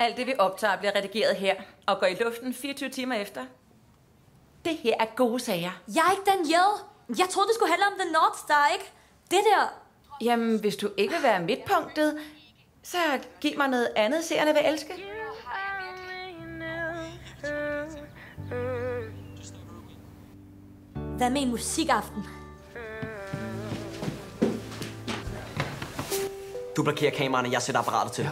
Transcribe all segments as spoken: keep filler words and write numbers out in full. Alt det vi optager bliver redigeret her og går i luften fireogtyve timer efter. Det her er gode sager. Jeg er ikke Danielle. Jeg troede det skulle handle om The North Star, ikke? Det der. Jamen, hvis du ikke vil være midtpunktet, så giv mig noget andet, seerne vil elske. Hvad med en musikaften? Du blokerer kameraerne, jeg sætter apparatet til.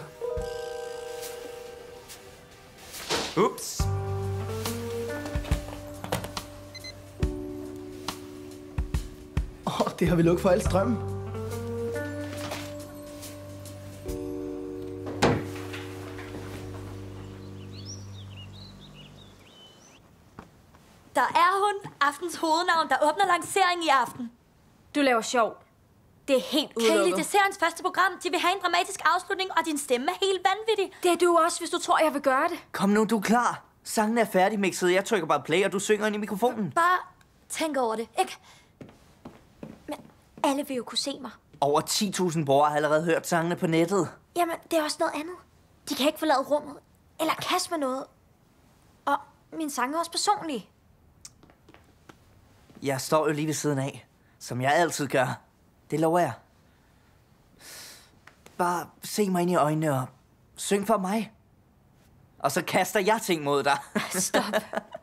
Ups. Åh, oh, det har vi lukket for al strømmen. Der er hun, aftens hovednavn, der åbner lanceringen i aften. Du laver sjov. Det er helt udelukket. Kaylee, det er seriens første program. De vil have en dramatisk afslutning, og din stemme er helt vanvittig. Det er du også, hvis du tror, jeg vil gøre det. Kom nu, du er klar. Sangen er færdigmixet. Jeg trykker bare play, og du synger ind i mikrofonen. Bare tænk over det, ikke? Men alle vil jo kunne se mig. Over ti tusind borgere har allerede hørt sangene på nettet. Jamen, det er også noget andet. De kan ikke forlade rummet, eller kaste med noget. Og min sang er også personlig. Jeg står jo lige ved siden af, som jeg altid gør. Det lover jeg. Bare se mig ind i øjnene og syng for mig. Og så kaster jeg ting mod dig. Stop.